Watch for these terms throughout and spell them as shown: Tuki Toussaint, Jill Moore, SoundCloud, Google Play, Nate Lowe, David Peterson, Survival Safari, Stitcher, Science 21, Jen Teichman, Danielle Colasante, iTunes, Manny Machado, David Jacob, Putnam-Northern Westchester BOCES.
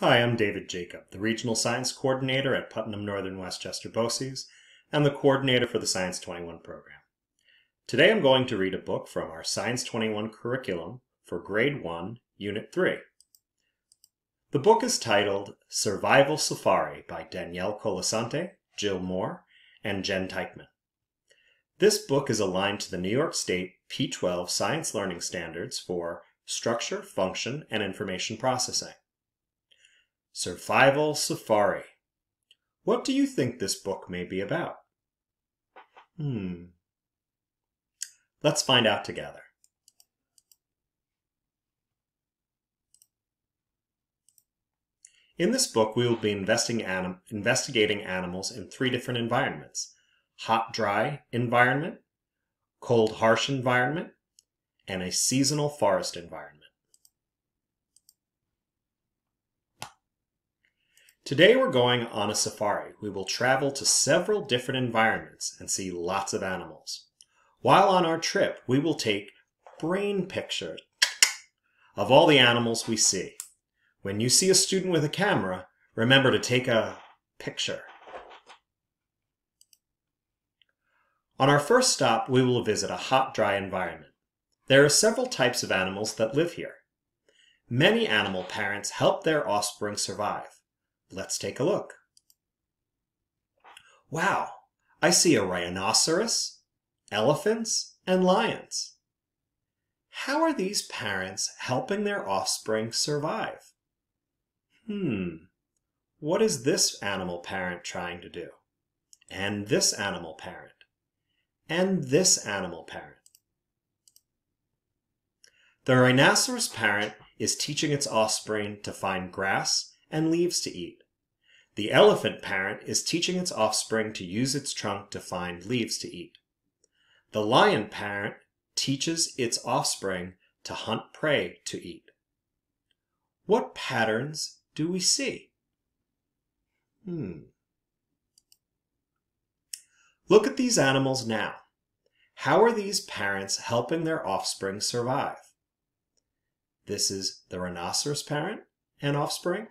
Hi, I'm David Jacob, the Regional Science Coordinator at Putnam-Northern Westchester BOCES and the Coordinator for the Science 21 program. Today I'm going to read a book from our Science 21 curriculum for Grade 1, Unit 3. The book is titled Survival Safari by Danielle Colasante, Jill Moore, and Jen Teichman. This book is aligned to the New York State P-12 Science Learning Standards for Structure, Function, and Information Processing. Survival Safari. What do you think this book may be about? Let's find out together. In this book, we will be investigating animals in three different environments: hot, dry environment, cold, harsh environment, and a seasonal forest environment. Today we're going on a safari. We will travel to several different environments and see lots of animals. While on our trip, we will take brain pictures of all the animals we see. When you see a student with a camera, remember to take a picture. On our first stop, we will visit a hot, dry environment. There are several types of animals that live here. Many animal parents help their offspring survive. Let's take a look. Wow, I see a rhinoceros, elephants, and lions. How are these parents helping their offspring survive? What is this animal parent trying to do? And this animal parent? And this animal parent? The rhinoceros parent is teaching its offspring to find grass and leaves to eat. The elephant parent is teaching its offspring to use its trunk to find leaves to eat. The lion parent teaches its offspring to hunt prey to eat. What patterns do we see? Look at these animals now. How are these parents helping their offspring survive? This is the rhinoceros parent and offspring,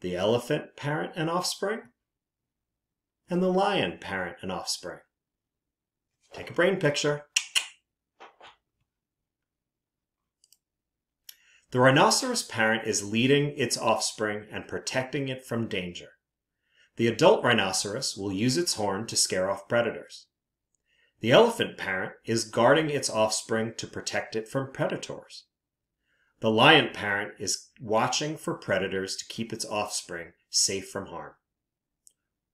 the elephant parent and offspring, and the lion parent and offspring. Take a brain picture. The rhinoceros parent is leading its offspring and protecting it from danger. The adult rhinoceros will use its horn to scare off predators. The elephant parent is guarding its offspring to protect it from predators. The lion parent is watching for predators to keep its offspring safe from harm.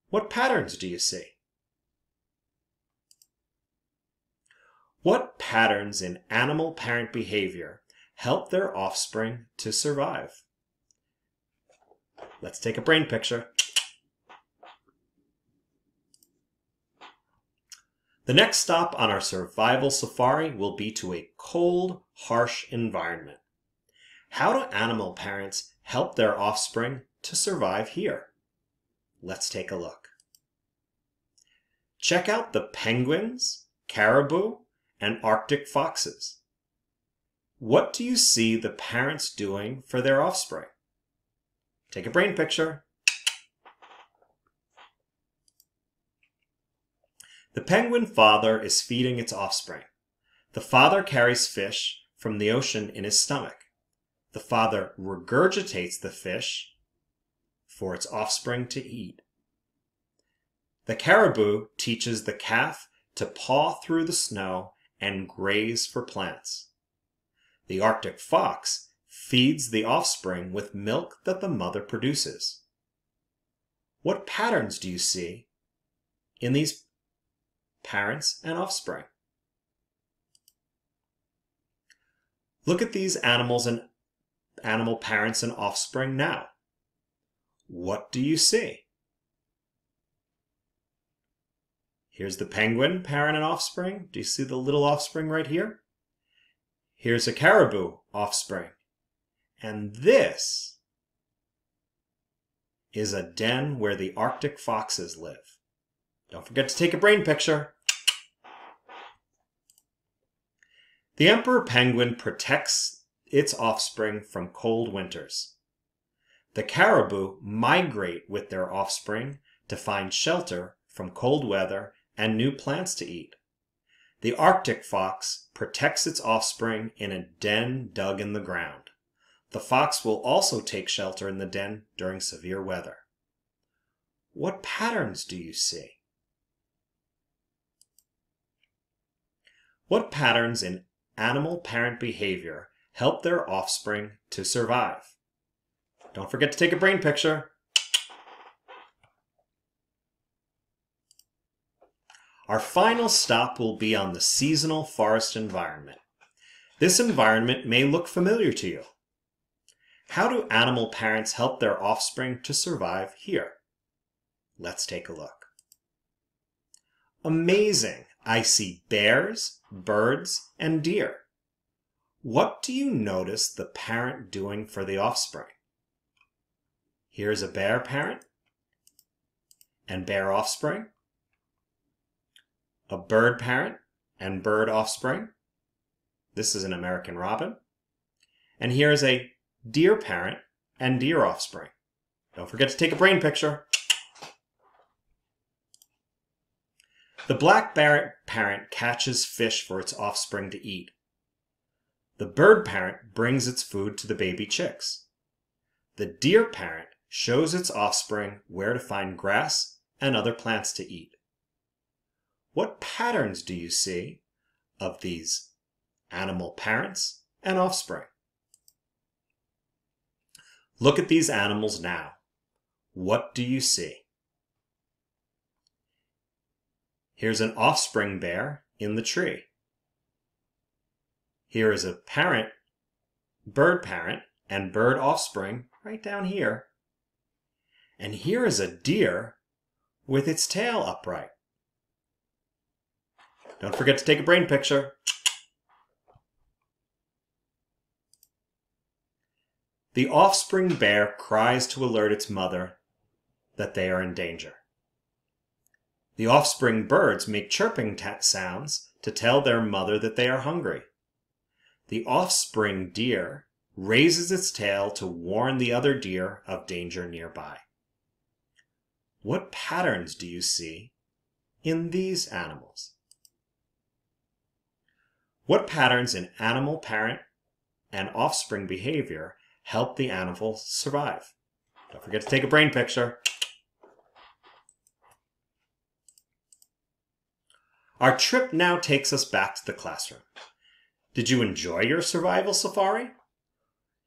What patterns do you see? What patterns in animal parent behavior help their offspring to survive? Let's take a brain picture. The next stop on our survival safari will be to a cold, harsh environment. How do animal parents help their offspring to survive here? Let's take a look. Check out the penguins, caribou, and Arctic foxes. What do you see the parents doing for their offspring? Take a brain picture. The penguin father is feeding its offspring. The father carries fish from the ocean in his stomach. The father regurgitates the fish for its offspring to eat. The caribou teaches the calf to paw through the snow and graze for plants. The Arctic fox feeds the offspring with milk that the mother produces. What patterns do you see in these parents and offspring? Look at these animals and animal parents and offspring now. What do you see? Here's the penguin parent and offspring. Do you see the little offspring right here? Here's a caribou offspring. And this is a den where the Arctic foxes live. Don't forget to take a brain picture. The emperor penguin protects its offspring from cold winters. The caribou migrate with their offspring to find shelter from cold weather and new plants to eat. The Arctic fox protects its offspring in a den dug in the ground. The fox will also take shelter in the den during severe weather. What patterns do you see? What patterns in animal parent behavior help their offspring to survive? Don't forget to take a brain picture. Our final stop will be on the seasonal forest environment. This environment may look familiar to you. How do animal parents help their offspring to survive here? Let's take a look. Amazing! I see bears, birds, and deer. What do you notice the parent doing for the offspring? Here's a bear parent and bear offspring, a bird parent and bird offspring. This is an American robin. And here is a deer parent and deer offspring. Don't forget to take a brain picture. The black bear parent catches fish for its offspring to eat. The bird parent brings its food to the baby chicks. The deer parent shows its offspring where to find grass and other plants to eat. What patterns do you see of these animal parents and offspring? Look at these animals now. What do you see? Here's an offspring bear in the tree. Here is a bird parent, and bird offspring right down here. And here is a deer with its tail upright. Don't forget to take a brain picture. The offspring bear cries to alert its mother that they are in danger. The offspring birds make chirping sounds to tell their mother that they are hungry. The offspring deer raises its tail to warn the other deer of danger nearby. What patterns do you see in these animals? What patterns in animal parent and offspring behavior help the animal survive? Don't forget to take a brain picture. Our trip now takes us back to the classroom. Did you enjoy your survival safari?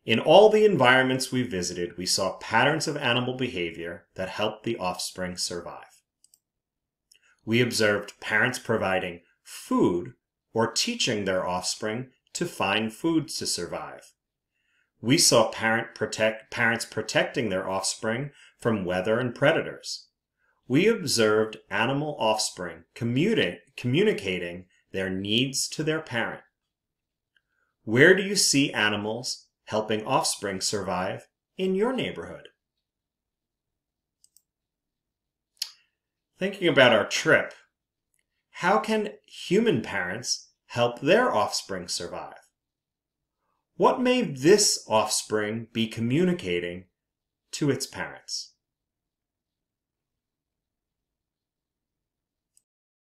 In all the environments we visited, we saw patterns of animal behavior that helped the offspring survive. We observed parents providing food or teaching their offspring to find food to survive. We saw parents protecting their offspring from weather and predators. We observed animal offspring communicating their needs to their parent. Where do you see animals helping offspring survive in your neighborhood? Thinking about our trip, how can human parents help their offspring survive? What may this offspring be communicating to its parents?